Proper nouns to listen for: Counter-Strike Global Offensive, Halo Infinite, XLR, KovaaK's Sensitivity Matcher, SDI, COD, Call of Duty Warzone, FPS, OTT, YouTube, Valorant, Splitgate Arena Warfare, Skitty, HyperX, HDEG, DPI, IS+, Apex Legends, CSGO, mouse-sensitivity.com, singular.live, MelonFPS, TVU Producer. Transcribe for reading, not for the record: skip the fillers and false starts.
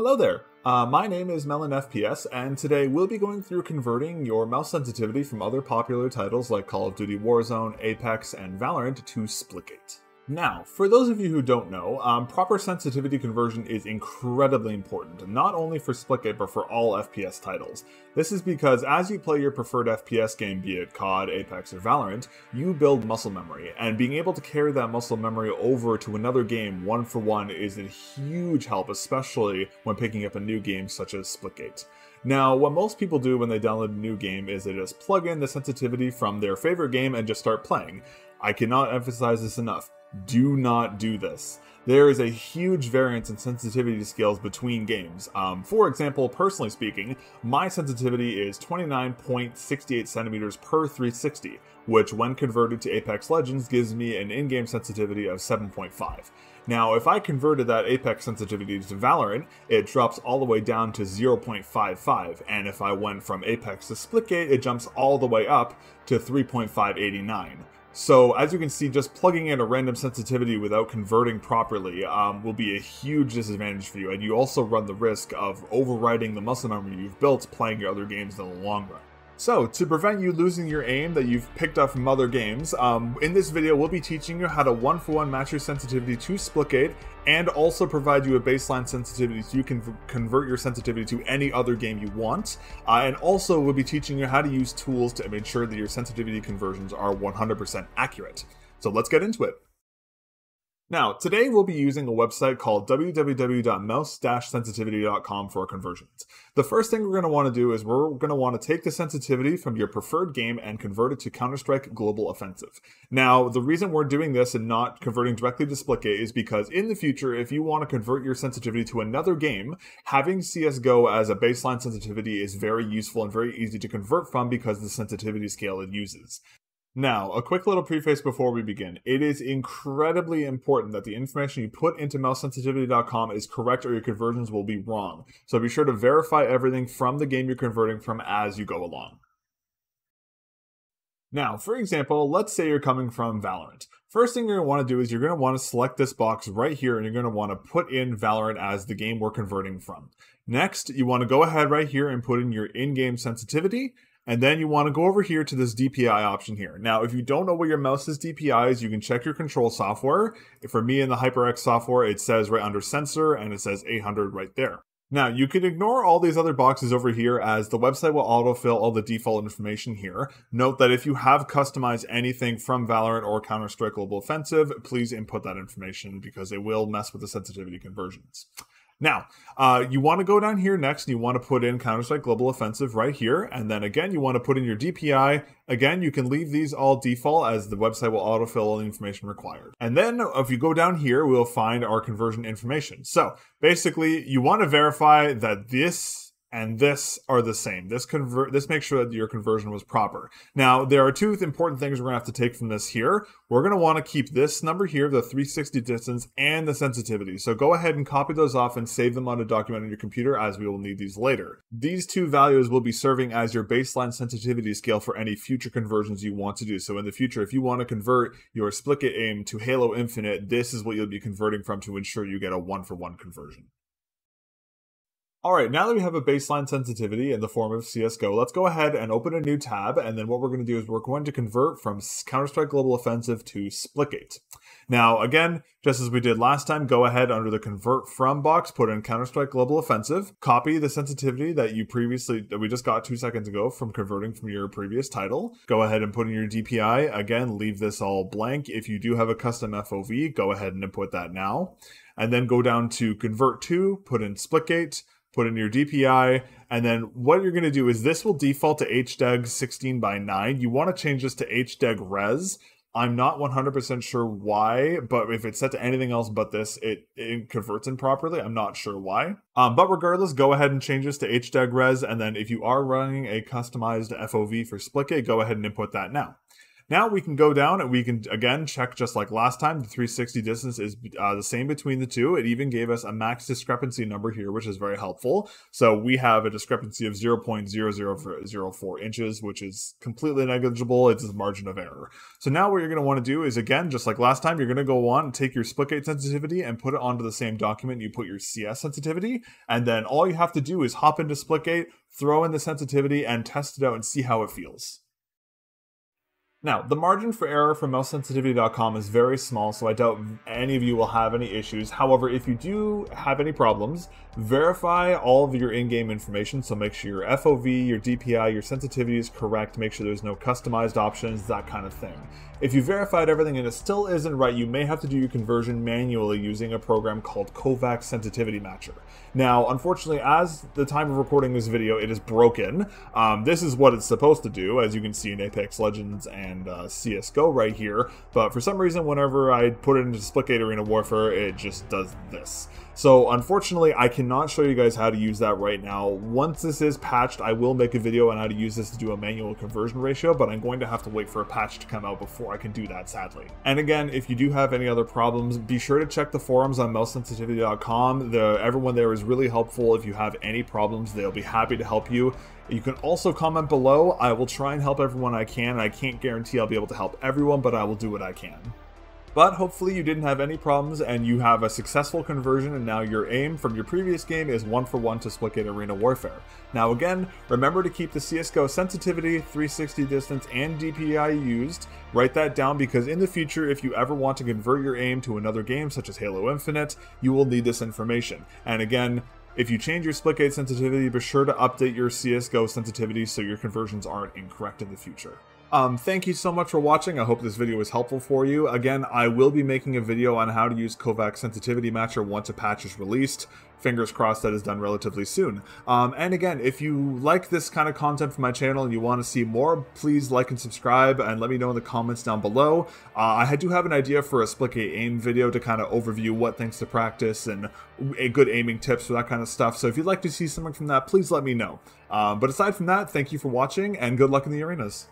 Hello there, my name is MelonFPS, and today we'll be going through converting your mouse sensitivity from other popular titles like Call of Duty Warzone, Apex, and Valorant to Splitgate. Now, for those of you who don't know, proper sensitivity conversion is incredibly important, not only for Splitgate but for all FPS titles. This is because as you play your preferred FPS game, be it COD, Apex, or Valorant, you build muscle memory, and being able to carry that muscle memory over to another game one-for-one is a huge help, especially when picking up a new game such as Splitgate. Now, what most people do when they download a new game is they just plug in the sensitivity from their favorite game and just start playing. I cannot emphasize this enough. Do not do this. There is a huge variance in sensitivity scales between games. For example, personally speaking, my sensitivity is 29.68 centimeters per 360, which when converted to Apex Legends gives me an in-game sensitivity of 7.5. Now, if I converted that Apex sensitivity to Valorant, it drops all the way down to 0.55, and if I went from Apex to Splitgate, it jumps all the way up to 3.589. So as you can see, just plugging in a random sensitivity without converting properly will be a huge disadvantage for you, and you also run the risk of overriding the muscle memory you've built playing your other games in the long run. So to prevent you losing your aim that you've picked up from other games, in this video we'll be teaching you how to one-for-one match your sensitivity to Splitgate and also provide you a baseline sensitivity so you can convert your sensitivity to any other game you want. And also we'll be teaching you how to use tools to make sure that your sensitivity conversions are 100% accurate. So let's get into it. Now, today we'll be using a website called www.mouse-sensitivity.com for conversions. The first thing we're going to want to do is we're going to want to take the sensitivity from your preferred game and convert it to Counter-Strike Global Offensive. Now, the reason we're doing this and not converting directly to Splitgate is because in the future, if you want to convert your sensitivity to another game, having CSGO as a baseline sensitivity is very useful and very easy to convert from because of the sensitivity scale it uses. Now, a quick little preface before we begin. It is incredibly important that the information you put into mouse-sensitivity.com is correct or your conversions will be wrong. So be sure to verify everything from the game you're converting from as you go along. Now, for example, let's say you're coming from Valorant. First thing you're going to want to do is you're going to want to select this box right here and you're going to want to put in Valorant as the game we're converting from. Next, you want to go ahead right here and put in your in-game sensitivity. And then you want to go over here to this DPI option here. Now, if you don't know what your mouse's DPI is, you can check your control software. For me in the HyperX software, it says right under sensor and it says 800 right there. Now, you can ignore all these other boxes over here as the website will autofill all the default information here. Note that if you have customized anything from Valorant or Counter-Strike Global Offensive, please input that information because it will mess with the sensitivity conversions. Now, you want to go down here next and you want to put in Counter-Strike Global Offensive right here. And then again, you want to put in your DPI. Again, you can leave these all default as the website will autofill all the information required. And then if you go down here, we'll find our conversion information. So basically, you want to verify that this and this are the same. This makes sure that your conversion was proper. Now, there are two important things we're gonna have to take from this here. We're gonna wanna keep this number here, the 360 distance and the sensitivity. So go ahead and copy those off and save them on a document on your computer as we will need these later. These two values will be serving as your baseline sensitivity scale for any future conversions you want to do. So in the future, if you wanna convert your Splitgate aim to Halo Infinite, this is what you'll be converting from to ensure you get a one-for-one conversion. Alright, now that we have a baseline sensitivity in the form of CSGO, let's go ahead and open a new tab, and then what we're going to do is we're going to convert from Counter-Strike Global Offensive to Splitgate. Now, again, just as we did last time, go ahead under the Convert From box, put in Counter-Strike Global Offensive, copy the sensitivity that we just got 2 seconds ago from converting from your previous title. Go ahead and put in your DPI. Again, leave this all blank. If you do have a custom FOV, go ahead and input that now. And then go down to Convert To, put in Splitgate, put in your DPI, and then what you're going to do is this will default to HDEG 16:9. You want to change this to HDEG res. I'm not 100% sure why, but if it's set to anything else but this, it converts improperly. I'm not sure why. But regardless, go ahead and change this to HDEG res, and then if you are running a customized FOV for Splitgate, go ahead and input that now. Now we can go down and we can, again, check just like last time. The 360 distance is the same between the two. It even gave us a max discrepancy number here, which is very helpful. So we have a discrepancy of 0.0004 inches, which is completely negligible. It's a margin of error. So now what you're going to want to do is, again, just like last time, you're going to go on and take your Splitgate sensitivity and put it onto the same document you put your CS sensitivity. And then all you have to do is hop into Splitgate, throw in the sensitivity, and test it out and see how it feels. Now, the margin for error from mouse-sensitivity.com is very small, so I doubt any of you will have any issues. However, if you do have any problems, verify all of your in-game information. So make sure your FOV, your DPI, your sensitivity is correct. Make sure there's no customized options, that kind of thing. If you verified everything and it still isn't right, you may have to do your conversion manually using a program called KovaaK's Sensitivity Matcher. Now, unfortunately, as the time of recording this video, it is broken. This is what it's supposed to do, as you can see in Apex Legends and CSGO right here, but for some reason whenever I put it into Splitgate Arena Warfare, it just does this. So unfortunately, I cannot show you guys how to use that right now. Once this is patched, I will make a video on how to use this to do a manual conversion ratio, but I'm going to have to wait for a patch to come out before I can do that, sadly. And again, if you do have any other problems, be sure to check the forums on mouse-sensitivity.com. Everyone there is really helpful. If you have any problems, they'll be happy to help you. You can also comment below. I will try and help everyone I can. I can't guarantee I'll be able to help everyone, but I will do what I can. But hopefully you didn't have any problems and you have a successful conversion, and now your aim from your previous game is 1-for-1 to Splitgate Arena Warfare. Now again, remember to keep the CSGO sensitivity, 360 distance, and DPI used. Write that down, because in the future, if you ever want to convert your aim to another game such as Halo Infinite, you will need this information. And again, if you change your Splitgate sensitivity, be sure to update your CSGO sensitivity so your conversions aren't incorrect in the future. Thank you so much for watching. I hope this video was helpful for you. Again, I will be making a video on how to use KovaaK's Sensitivity Matcher once a patch is released. Fingers crossed that is done relatively soon. And again, if you like this kind of content from my channel and you want to see more, please like and subscribe and let me know in the comments down below. I do have an idea for a Splitgate aim video to kind of overview what things to practice and good aiming tips for that kind of stuff. So if you'd like to see something from that, please let me know. But aside from that, thank you for watching and good luck in the arenas.